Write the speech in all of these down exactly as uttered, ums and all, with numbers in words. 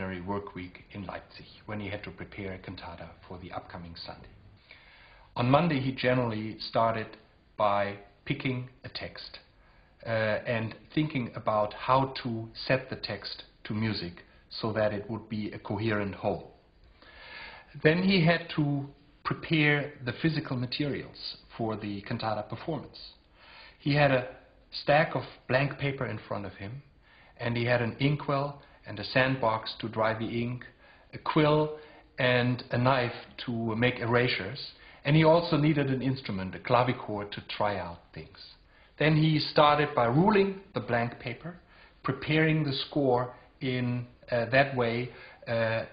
ordinary work week in Leipzig, when he had to prepare a cantata for the upcoming Sunday. On Monday, he generally started by picking a text uh, and thinking about how to set the text to music so that it would be a coherent whole. Then he had to prepare the physical materials for the cantata performance. He had a stack of blank paper in front of him, and he had an inkwell and a sandbox to dry the ink, a quill and a knife to make erasures, and he also needed an instrument, a clavichord, to try out things. Then he started by ruling the blank paper, preparing the score in uh, that way uh, uh,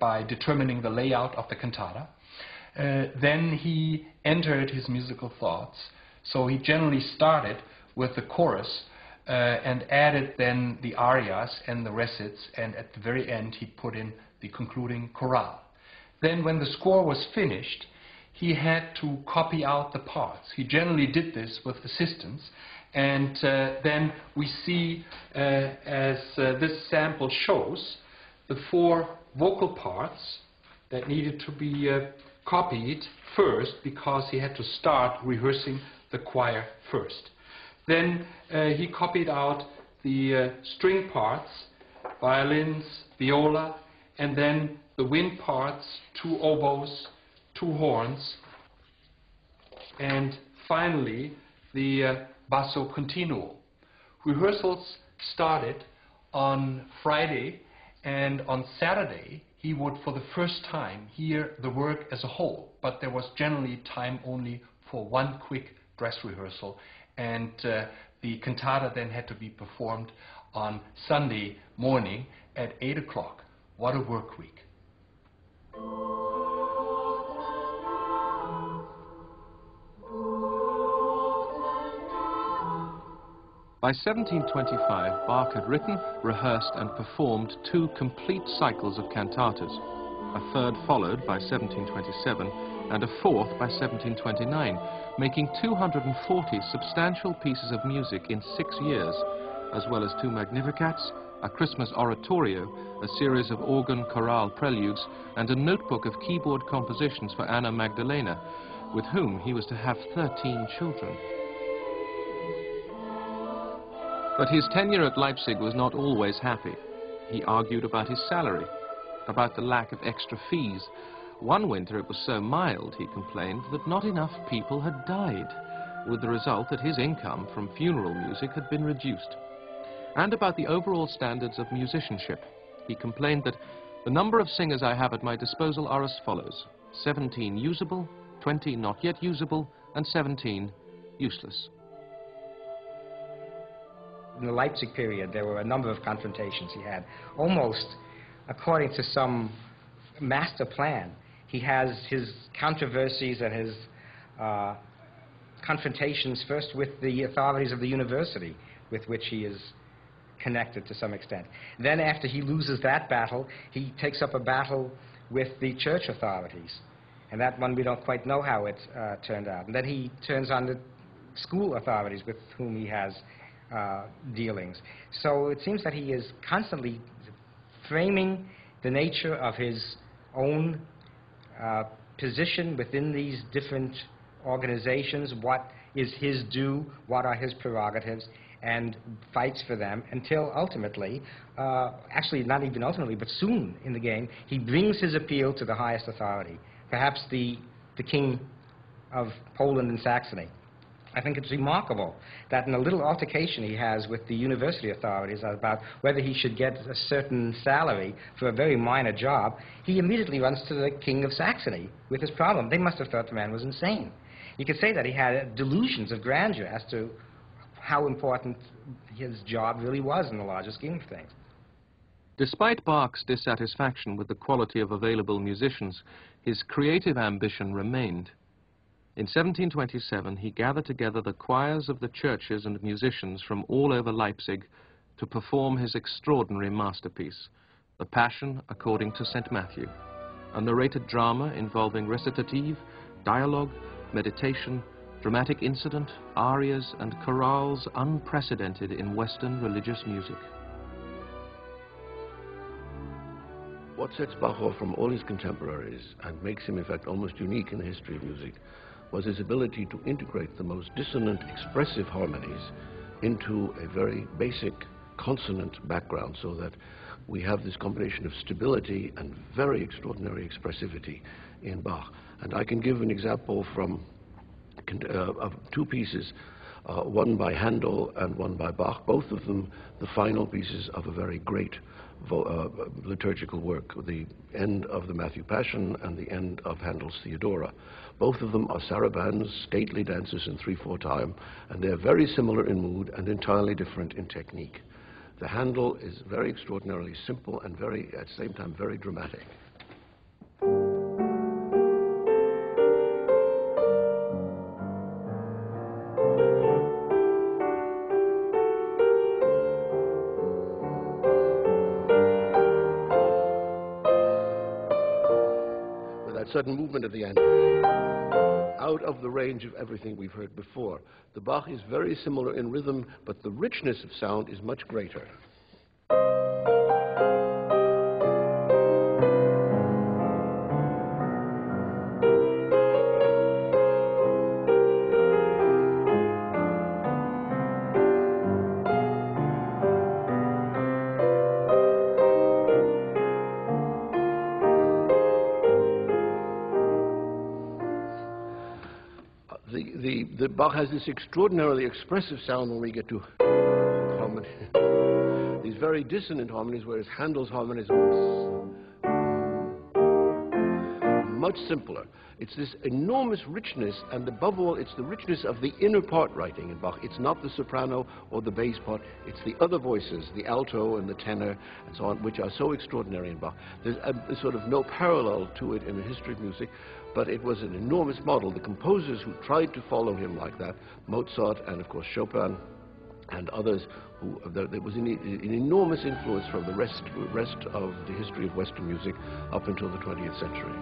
by determining the layout of the cantata. Uh, then he entered his musical thoughts, so he generally started with the chorus uh, and added then the arias and the recits, and at the very end he put in the concluding chorale. Then when the score was finished, he had to copy out the parts. He generally did this with assistants, and uh, then we see, uh, as uh, this sample shows, the four vocal parts that needed to be uh, copied first, because he had to start rehearsing the choir first. Then uh, he copied out the uh, string parts, violins, viola, and then the wind parts, two oboes, two horns, and finally the uh, basso continuo. Rehearsals started on Friday, and on Saturday he would for the first time hear the work as a whole, but there was generally time only for one quick dress rehearsal, and uh, the cantata then had to be performed on Sunday morning at eight o'clock. What a work week! By seventeen twenty-five, Bach had written, rehearsed and performed two complete cycles of cantatas, a third followed by seventeen twenty-seven and a fourth by seventeen twenty-nine, making two hundred forty substantial pieces of music in six years, as well as two Magnificats, a Christmas oratorio, a series of organ chorale preludes, and a notebook of keyboard compositions for Anna Magdalena, with whom he was to have thirteen children. But his tenure at Leipzig was not always happy. He argued about his salary, about the lack of extra fees. One winter it was so mild, he complained, that not enough people had died, with the result that his income from funeral music had been reduced. And about the overall standards of musicianship. He complained that the number of singers I have at my disposal are as follows: seventeen usable, twenty not yet usable, and seventeen useless. In the Leipzig period, there were a number of confrontations he had, almost according to some master plan. He has his controversies and his uh, confrontations first with the authorities of the university, with which he is connected to some extent. Then after he loses that battle, he takes up a battle with the church authorities, and that one we don't quite know how it uh, turned out. And then he turns on the school authorities with whom he has uh, dealings. So it seems that he is constantly framing the nature of his own uh, position within these different organizations, what is his due, what are his prerogatives, and fights for them until ultimately, uh, actually not even ultimately, but soon in the game, he brings his appeal to the highest authority, perhaps the, the king of Poland and Saxony. I think it's remarkable that in a little altercation he has with the university authorities about whether he should get a certain salary for a very minor job, he immediately runs to the king of Saxony with his problem. They must have thought the man was insane. You could say that he had delusions of grandeur as to how important his job really was in the larger scheme of things. Despite Bach's dissatisfaction with the quality of available musicians, his creative ambition remained. In seventeen twenty-seven, he gathered together the choirs of the churches and musicians from all over Leipzig to perform his extraordinary masterpiece, The Passion According to Saint Matthew, a narrated drama involving recitative, dialogue, meditation, dramatic incident, arias and chorales unprecedented in Western religious music. What sets Bach off from all his contemporaries, and makes him in fact almost unique in the history of music, was his ability to integrate the most dissonant, expressive harmonies into a very basic consonant background, so that we have this combination of stability and very extraordinary expressivity in Bach. And I can give an example from uh, of two pieces, uh, one by Handel and one by Bach, both of them the final pieces of a very great vo uh, liturgical work, the end of the Matthew Passion and the end of Handel's Theodora. Both of them are sarabands, stately dances in three four time, and they're very similar in mood and entirely different in technique. The Handel is very extraordinarily simple and very, at the same time, very dramatic. With that sudden movement at the end, out of the range of everything we've heard before. The Bach is very similar in rhythm, but the richness of sound is much greater. The, the, the Bach has this extraordinarily expressive sound when we get to harmony. These very dissonant harmonies, whereas Handel's harmonies are much simpler. It's this enormous richness, and above all, it's the richness of the inner part writing in Bach. It's not the soprano or the bass part, it's the other voices, the alto and the tenor and so on, which are so extraordinary in Bach. There's a, a sort of no parallel to it in the history of music. But it was an enormous model. The composers who tried to follow him like that, Mozart and, of course, Chopin and others, who, there was an, an enormous influence from the rest, rest of the history of Western music up until the twentieth century.